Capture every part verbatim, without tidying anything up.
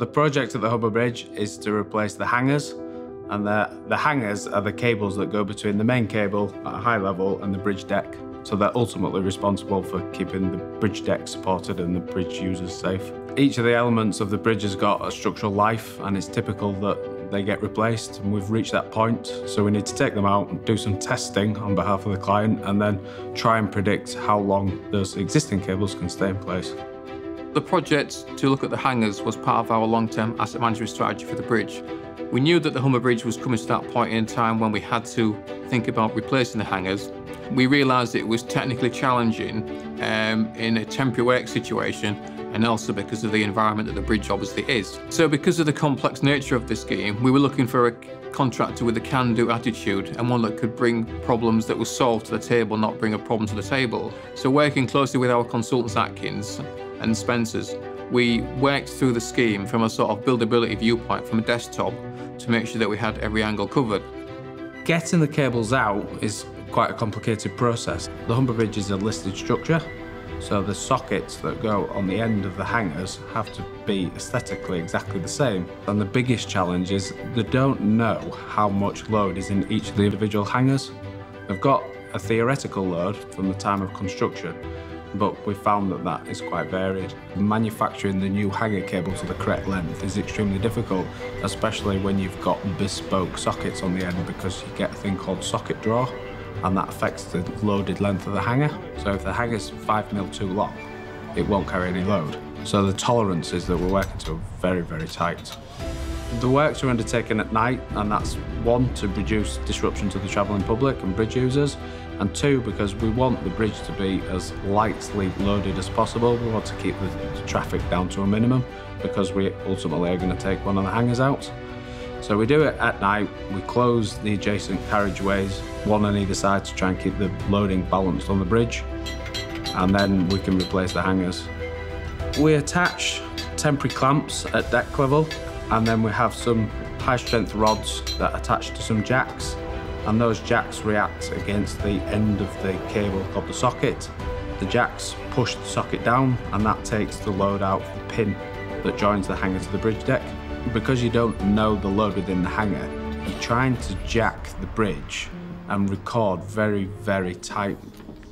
The project at the Humber Bridge is to replace the hangers, and the, the hangers are the cables that go between the main cable at a high level and the bridge deck. So they're ultimately responsible for keeping the bridge deck supported and the bridge users safe. Each of the elements of the bridge has got a structural life, and it's typical that they get replaced, and we've reached that point. So we need to take them out and do some testing on behalf of the client and then try and predict how long those existing cables can stay in place. The project to look at the hangers was part of our long-term asset management strategy for the bridge. We knew that the Humber Bridge was coming to that point in time when we had to think about replacing the hangers. We realised it was technically challenging um, in a temporary work situation, and also because of the environment that the bridge obviously is. So because of the complex nature of the scheme, we were looking for a contractor with a can-do attitude and one that could bring problems that were solved to the table, not bring a problem to the table. So working closely with our consultants Atkins and Spencer's, we worked through the scheme from a sort of buildability viewpoint, from a desktop, to make sure that we had every angle covered. Getting the cables out is quite a complicated process. The Humber Bridge is a listed structure, so the sockets that go on the end of the hangers have to be aesthetically exactly the same. And the biggest challenge is they don't know how much load is in each of the individual hangers. They've got a theoretical load from the time of construction, but we found that that is quite varied. Manufacturing the new hanger cable to the correct length is extremely difficult, especially when you've got bespoke sockets on the end, because you get a thing called socket draw, and that affects the loaded length of the hanger. So if the hanger's five mil too long, it won't carry any load. So the tolerances that we're working to are very, very tight. The works are undertaken at night, and that's one, to reduce disruption to the travelling public and bridge users, and two, because we want the bridge to be as lightly loaded as possible. We want to keep the traffic down to a minimum, because we ultimately are going to take one of the hangers out. So we do it at night. We close the adjacent carriageways, one on either side, to try and keep the loading balanced on the bridge, and then we can replace the hangers. We attach temporary clamps at deck level, and then we have some high-strength rods that attach to some jacks, and those jacks react against the end of the cable called the socket. The jacks push the socket down, and that takes the load out of the pin that joins the hanger to the bridge deck. Because you don't know the load within the hanger, you're trying to jack the bridge and record very, very tight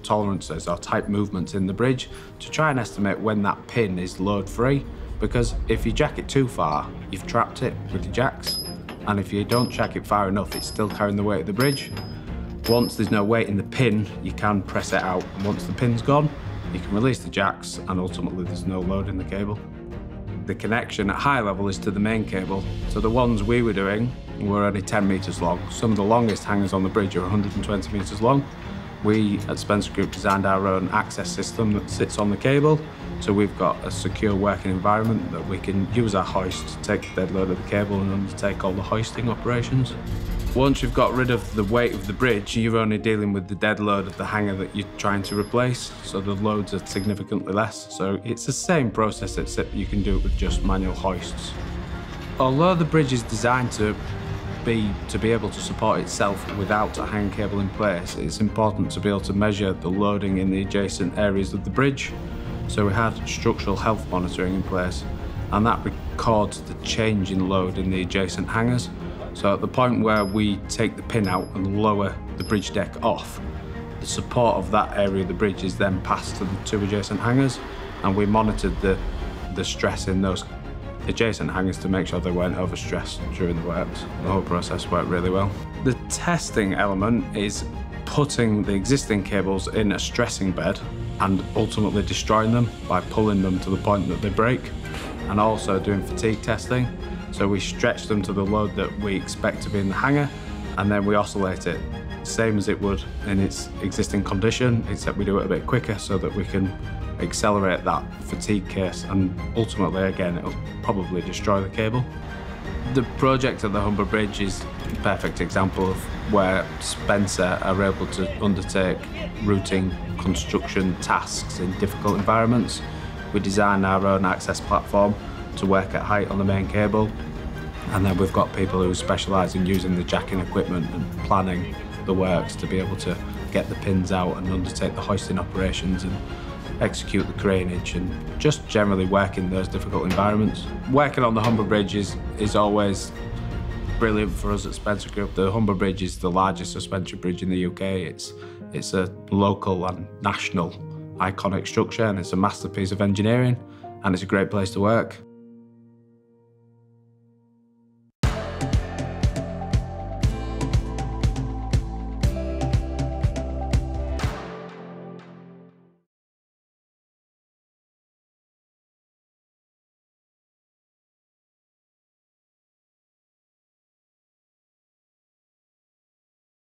tolerances or tight movements in the bridge to try and estimate when that pin is load-free. Because if you jack it too far, you've trapped it with the jacks. And if you don't jack it far enough, it's still carrying the weight of the bridge. Once there's no weight in the pin, you can press it out. And once the pin's gone, you can release the jacks, and ultimately there's no load in the cable. The connection at high level is to the main cable. So the ones we were doing were only ten meters long. Some of the longest hangers on the bridge are one hundred twenty meters long. We at Spencer Group designed our own access system that sits on the cable, so we've got a secure working environment that we can use our hoist to take the dead load of the cable and undertake all the hoisting operations. Once you've got rid of the weight of the bridge, you're only dealing with the dead load of the hanger that you're trying to replace, so the loads are significantly less. So it's the same process, except you can do it with just manual hoists. Although the bridge is designed to Be, to be able to support itself without a hanger cable in place, it's important to be able to measure the loading in the adjacent areas of the bridge. So we had structural health monitoring in place, and that records the change in load in the adjacent hangers. So at the point where we take the pin out and lower the bridge deck off, the support of that area of the bridge is then passed to the two adjacent hangers, and we monitored the, the stress in those adjacent hangers to make sure they weren't overstressed during the works. The whole process worked really well. The testing element is putting the existing cables in a stressing bed and ultimately destroying them by pulling them to the point that they break, and also doing fatigue testing. So we stretch them to the load that we expect to be in the hanger, and then we oscillate it, same as it would in its existing condition, except we do it a bit quicker so that we can accelerate that fatigue case, and ultimately, again, it'll probably destroy the cable. The project at the Humber Bridge is a perfect example of where Spencer are able to undertake routine construction tasks in difficult environments. We designed our own access platform to work at height on the main cable, and then we've got people who specialise in using the jacking equipment and planning the works to be able to get the pins out and undertake the hoisting operations and execute the cranage and just generally work in those difficult environments. Working on the Humber Bridge is, is always brilliant for us at Spencer Group. The Humber Bridge is the largest suspension bridge in the U K. It's, it's a local and national iconic structure, and it's a masterpiece of engineering, and it's a great place to work.